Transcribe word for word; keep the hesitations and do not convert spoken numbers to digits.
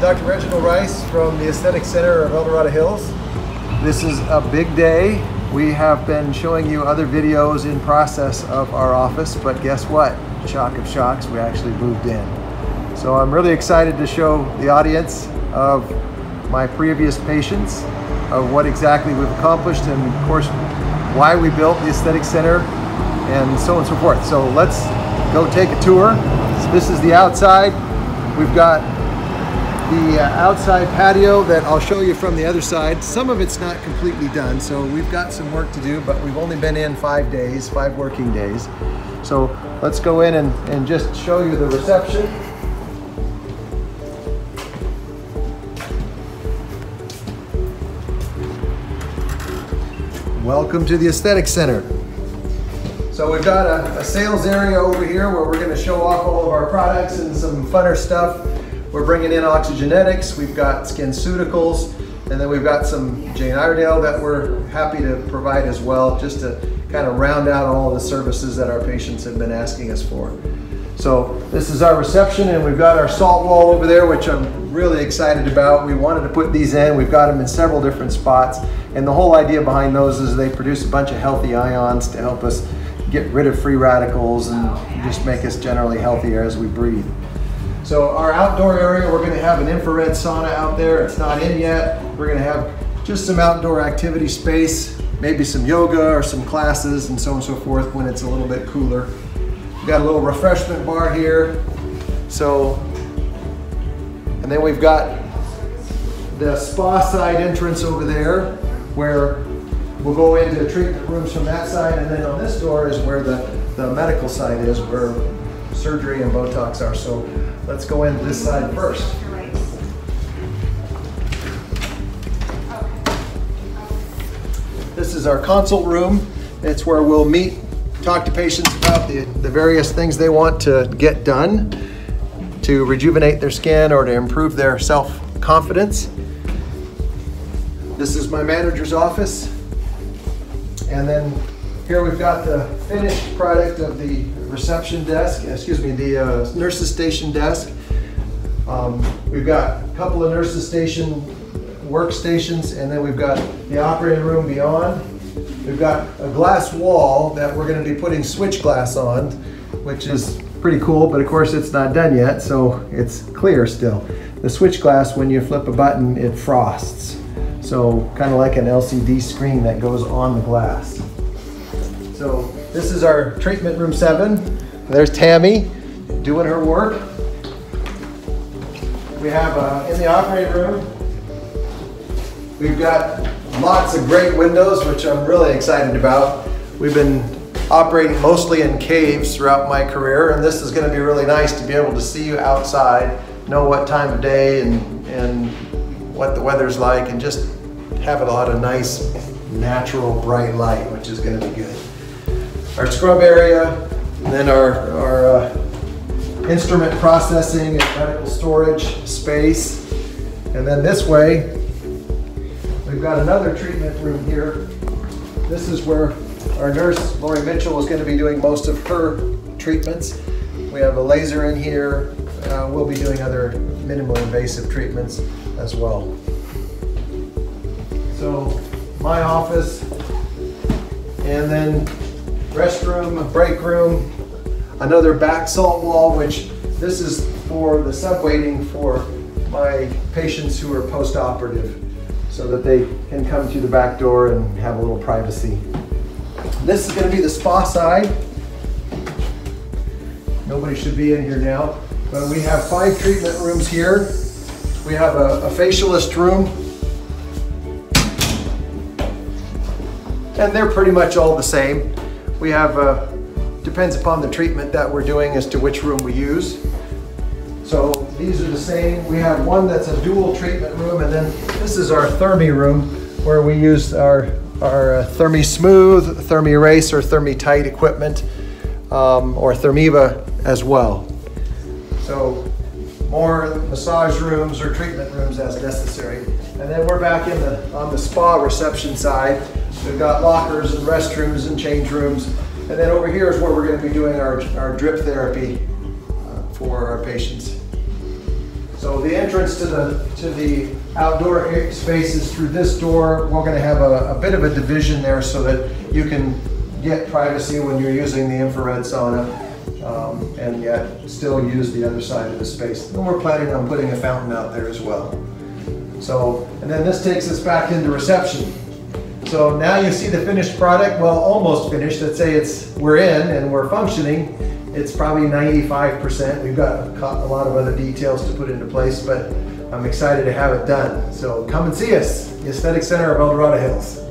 Doctor Reginald Rice from the Aesthetic Center of El Dorado Hills. This is a big day. We have been showing you other videos in process of our office, but guess what? Shock of shocks, we actually moved in. So I'm really excited to show the audience of my previous patients of what exactly we've accomplished and of course why we built the Aesthetic Center and so on and so forth. So let's go take a tour. So this is the outside. We've got the uh, outside patio that I'll show you from the other side. Some of it's not completely done, so we've got some work to do, but we've only been in five days, five working days. So let's go in and, and just show you the reception. Welcome to the Aesthetic Center. So we've got a, a sales area over here where we're gonna show off all of our products and some funner stuff. We're bringing in Oxygenetics, we've got SkinCeuticals, and then we've got some Jane Iredale that we're happy to provide as well, just to kind of round out all the services that our patients have been asking us for. So this is our reception, and we've got our salt wall over there, which I'm really excited about. We wanted to put these in, we've got them in several different spots, and the whole idea behind those is they produce a bunch of healthy ions to help us get rid of free radicals and just make us generally healthier as we breathe. So our outdoor area, we're gonna have an infrared sauna out there. It's not in yet. We're gonna have just some outdoor activity space, maybe some yoga or some classes and so on and so forth when it's a little bit cooler. We've got a little refreshment bar here. So, and then we've got the spa side entrance over there where we'll go into treatment rooms from that side. And then on this door is where the, the medical side is where surgery and Botox are. So let's go in this side first. This is our consult room. It's where we'll meet, talk to patients about the, the various things they want to get done to rejuvenate their skin or to improve their self-confidence. This is my manager's office. And then here we've got the finished product of the reception desk, excuse me, the uh, nurse's station desk. Um, we've got a couple of nurse's station workstations, and then we've got the operating room beyond. We've got a glass wall that we're gonna be putting switch glass on, which is pretty cool, but of course it's not done yet, so it's clear still. The switch glass, when you flip a button, it frosts. So kind of like an L C D screen that goes on the glass. So this is our treatment room seven. There's Tammy doing her work. We have uh, in the operating room, we've got lots of great windows, which I'm really excited about. We've been operating mostly in caves throughout my career, and this is gonna be really nice to be able to see you outside, know what time of day and, and what the weather's like, and just have a lot of nice, natural, bright light, which is gonna be good. Our scrub area, and then our, our uh, instrument processing and medical storage space. And then this way, we've got another treatment room here. This is where our nurse, Lori Mitchell, is gonna be doing most of her treatments. We have a laser in here. Uh, we'll be doing other minimally invasive treatments as well. So my office, and then restroom, a break room, another back salt wall, which this is for the subwaiting for my patients who are post-operative so that they can come through the back door and have a little privacy. This is going to be the spa side. Nobody should be in here now, but we have five treatment rooms here. We have a, a facialist room, and they're pretty much all the same. We have, uh, depends upon the treatment that we're doing as to which room we use. So these are the same. We have one that's a dual treatment room, and then this is our Thermi room where we use our, our uh, Thermi Smooth, Thermi Race, or Thermi Tight equipment, um, or Thermiva as well. So more massage rooms or treatment rooms as necessary. And then we're back in the, on the spa reception side. We've got lockers and restrooms and change rooms. And then over here is where we're going to be doing our, our drip therapy uh, for our patients. So the entrance to the to the outdoor space is through this door. We're going to have a, a bit of a division there so that you can get privacy when you're using the infrared sauna. Um, and yet still use the other side of the space. And we're planning on putting a fountain out there as well. So, and then this takes us back into reception. So now you see the finished product, well, almost finished. Let's say it's, we're in and we're functioning. It's probably ninety-five percent. We've got a lot of other details to put into place, but I'm excited to have it done. So come and see us, the Aesthetic Center of El Dorado Hills.